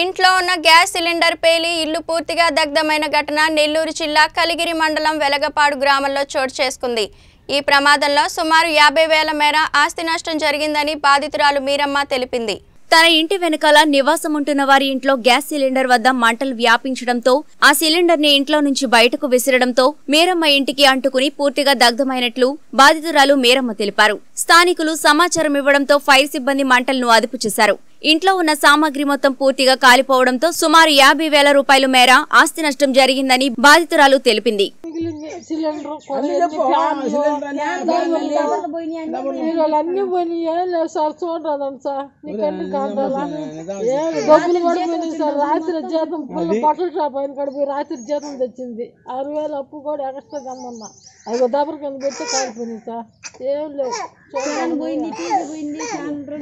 ఇంట్లో ఉన్న gas cylinder పేలి ఇల్లు పూర్తిగా దగ్ధమైన ఘటన నెల్లూరు జిల్లా కలిగిరి మండలం వెలగపాడు గ్రామంలో చోటు చేసుకుంది. ఈ ప్రమాదంలో సుమారు 50,000 మేర ఆస్తి నష్టం జరిగిందని బాధితురాలు మీరమ్మ తెలిపింది. తన ఇంటి వెనకాల నివాసం ఉంటున్న వారి ఇంట్లో గ్యాస్ సిలిండర్ వద్ద మంటలు వ్యాపించడంతో ఆ సిలిండర్ ని ఇంట్లో నుంచి బయటకు విసిరడంతో మేరమ్మ ఇంటికి అంటుకుని పూర్తిగా దగ్ధమైనట్లు బాధితురాలు మేరమ్మ తెలిపారు. స్థానికులు సమాచారం ఇవ్వడంతో ఫైర్ సిబ్బంది మంటలను అదుపు చేశారు. ఇంట్లో ఉన్న సామాగ్రి మొత్తం పూర్తిగా కాలిపోవడంతో సుమారు 50,000 రూపాయల మేర ఆస్తి నష్టం జరిగిందని బాధితురాలు తెలిపింది. రాత్రి జీతం తెచ్చింది 6,000 అప్పు కూడా ఎక్స్ట్రా కమ్మన్నా అది దాపరికని పెట్టి కాలిపోయింది సార్. ఏం లేదు.